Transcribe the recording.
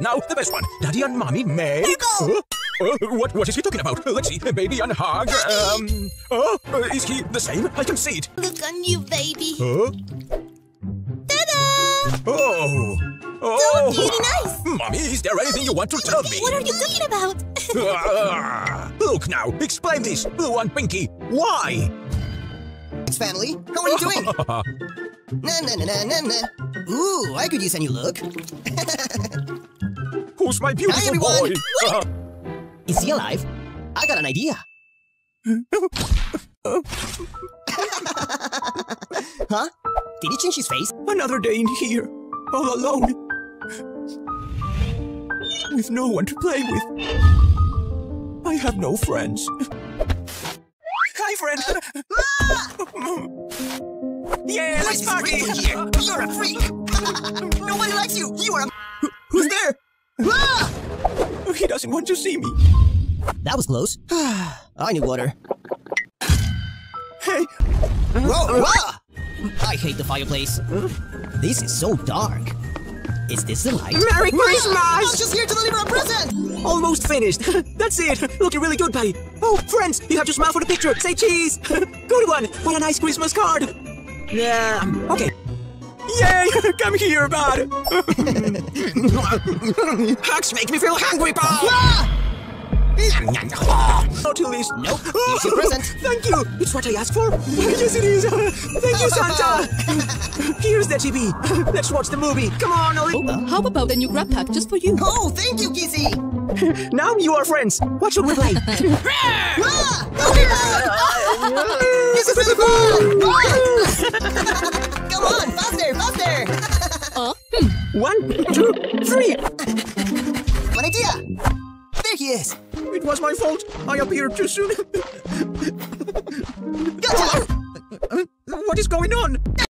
Now, the best one. Daddy and Mommy make... Pickle! What is he talking about? Let's see. Baby and hug. Is he the same? I can see it. Look on you, baby. Ta-da! Oh! So really nice! Mommy, is there anything you want to tell me? What are you talking about? Look now, explain this, Blue and Pinky. Why? It's family. How are you doing? Na-na-na-na-na-na. Ooh, I could use a new look. Who's my beautiful boy? Is he alive? I got an idea. Huh? Did he change his face? Another day in here, all alone, with no one to play with. I have no friends. Hi, friend. Yeah, let's party. You're a freak. Nobody likes you. You are. Who's there? He doesn't want to see me. That was close. I need water. Hey. Whoa! I hate the fireplace. This is so dark. Is this the light? Merry Christmas! I was just here to deliver a present! Almost finished. That's it. Looking really good, buddy. Oh, friends, you have to smile for the picture. Say cheese. Good one. What a nice Christmas card. Yeah, okay. Yay! Come here, bud! Hugs make me feel hungry, bud! Not at least. Nope. Here's your present. Thank you. It's what I asked for. Yes, it is. Thank you, Santa. Here's the TV. Let's watch the movie. Come on, Oli. How about a new grab pack just for you? Oh, thank you, Kizzy. Now you are friends. What should we play? This is the fun! Come on, faster, faster! 1, 2, 3! One idea! There he is! It was my fault! I appeared too soon! Gotcha! What is going on?